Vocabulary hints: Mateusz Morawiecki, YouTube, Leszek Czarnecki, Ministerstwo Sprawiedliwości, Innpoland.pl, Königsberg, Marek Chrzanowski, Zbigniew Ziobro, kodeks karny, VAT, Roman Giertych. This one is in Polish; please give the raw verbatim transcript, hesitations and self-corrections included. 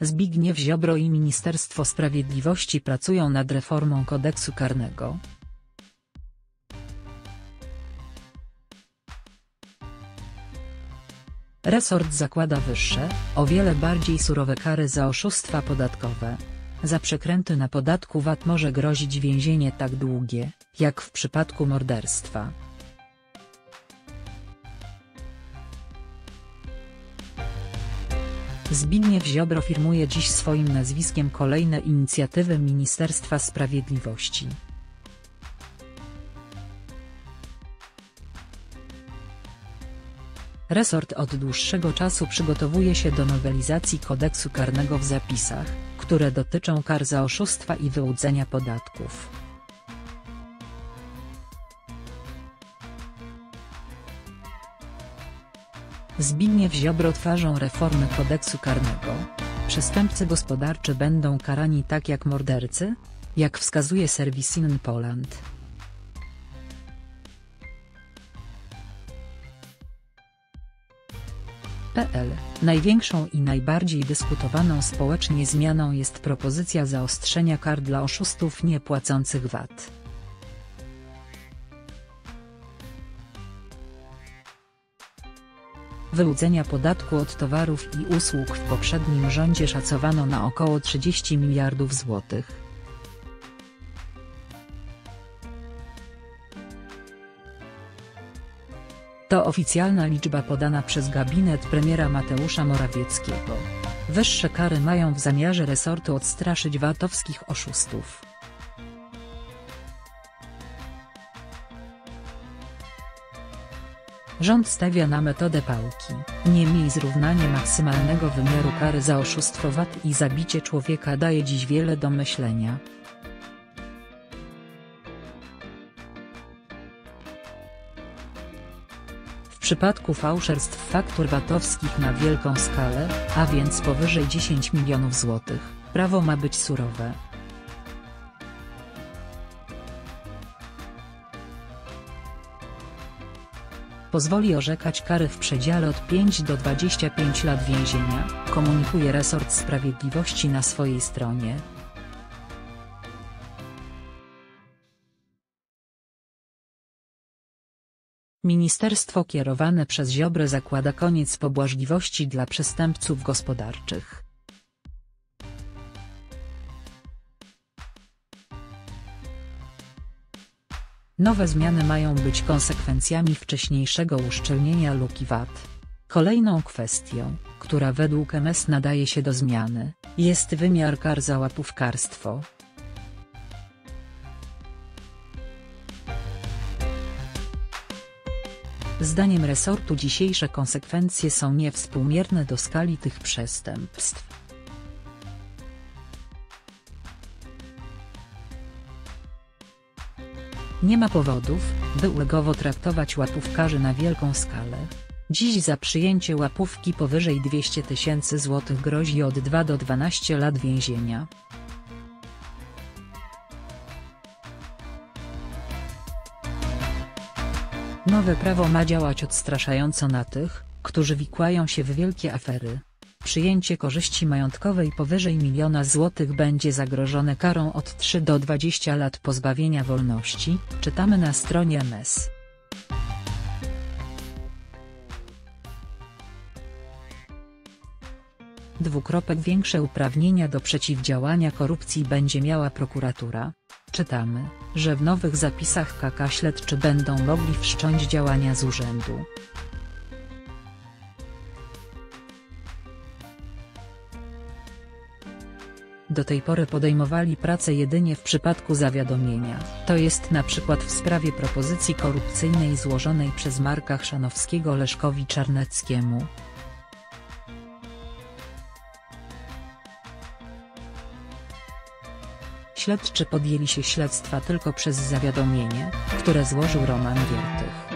Zbigniew Ziobro i Ministerstwo Sprawiedliwości pracują nad reformą kodeksu karnego. Resort zakłada wyższe, o wiele bardziej surowe kary za oszustwa podatkowe. Za przekręty na podatku V A T może grozić więzienie tak długie, jak w przypadku morderstwa. Zbigniew Ziobro firmuje dziś swoim nazwiskiem kolejne inicjatywy Ministerstwa Sprawiedliwości. Resort od dłuższego czasu przygotowuje się do nowelizacji kodeksu karnego w zapisach, które dotyczą kar za oszustwa i wyłudzenia podatków. Zbigniew Ziobro twarzą reformy kodeksu karnego. Przestępcy gospodarczy będą karani tak jak mordercy? Jak wskazuje serwis Innpoland kropka pe el, największą i najbardziej dyskutowaną społecznie zmianą jest propozycja zaostrzenia kar dla oszustów niepłacących V A T. Wyłudzenia podatku od towarów i usług w poprzednim rządzie szacowano na około trzydzieści miliardów złotych. To oficjalna liczba podana przez gabinet premiera Mateusza Morawieckiego. Wyższe kary mają w zamiarze resortu odstraszyć V A T-owskich oszustów. Rząd stawia na metodę pałki, niemniej zrównanie maksymalnego wymiaru kary za oszustwo V A T i zabicie człowieka daje dziś wiele do myślenia. W przypadku fałszerstw faktur V A T-owskich na wielką skalę, a więc powyżej dziesięciu milionów złotych, prawo ma być surowe. Pozwoli orzekać kary w przedziale od pięciu do dwudziestu pięciu lat więzienia, komunikuje resort sprawiedliwości na swojej stronie. Ministerstwo kierowane przez Ziobrę zakłada koniec pobłażliwości dla przestępców gospodarczych. Nowe zmiany mają być konsekwencjami wcześniejszego uszczelnienia luki V A T. Kolejną kwestią, która według M S nadaje się do zmiany, jest wymiar kar za łapówkarstwo. Zdaniem resortu dzisiejsze konsekwencje są niewspółmierne do skali tych przestępstw. Nie ma powodów, by ulegowo traktować łapówkarzy na wielką skalę. Dziś za przyjęcie łapówki powyżej dwustu tysięcy złotych grozi od dwóch do dwunastu lat więzienia. Nowe prawo ma działać odstraszająco na tych, którzy wikłają się w wielkie afery. Przyjęcie korzyści majątkowej powyżej miliona złotych będzie zagrożone karą od trzech do dwudziestu lat pozbawienia wolności, czytamy na stronie M S. Dwukropek większe uprawnienia do przeciwdziałania korupcji będzie miała prokuratura. Czytamy, że w nowych zapisach K K śledczy będą mogli wszcząć działania z urzędu. Do tej pory podejmowali pracę jedynie w przypadku zawiadomienia, to jest na przykład w sprawie propozycji korupcyjnej złożonej przez Marka Chrzanowskiego Leszkowi Czarneckiemu. Śledczy podjęli się śledztwa tylko przez zawiadomienie, które złożył Roman Giertych.